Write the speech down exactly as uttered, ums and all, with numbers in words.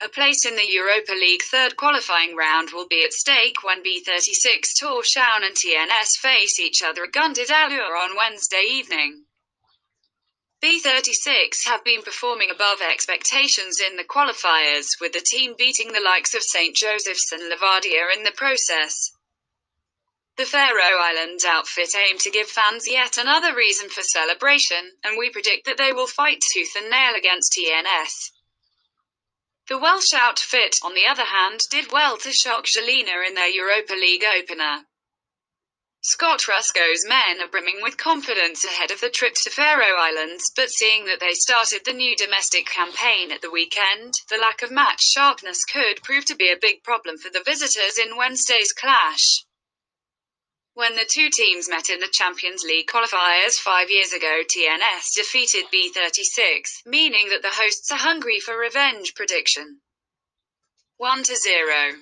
A place in the Europa League third qualifying round will be at stake when B thirty-six Tórshavn and T N S face each other at Gundedalur on Wednesday evening. B thirty-six have been performing above expectations in the qualifiers, with the team beating the likes of Saint Joseph's and Levadia in the process. The Faroe Islands outfit aim to give fans yet another reason for celebration, and we predict that they will fight tooth and nail against T N S. The Welsh outfit, on the other hand, did well to shock Jelena in their Europa League opener. Scott Ruscoe's men are brimming with confidence ahead of the trip to Faroe Islands, but seeing that they started the new domestic campaign at the weekend, the lack of match sharpness could prove to be a big problem for the visitors in Wednesday's clash. When the two teams met in the Champions League qualifiers five years ago, T N S defeated B thirty-six, meaning that the hosts are hungry for revenge. Prediction one to zero.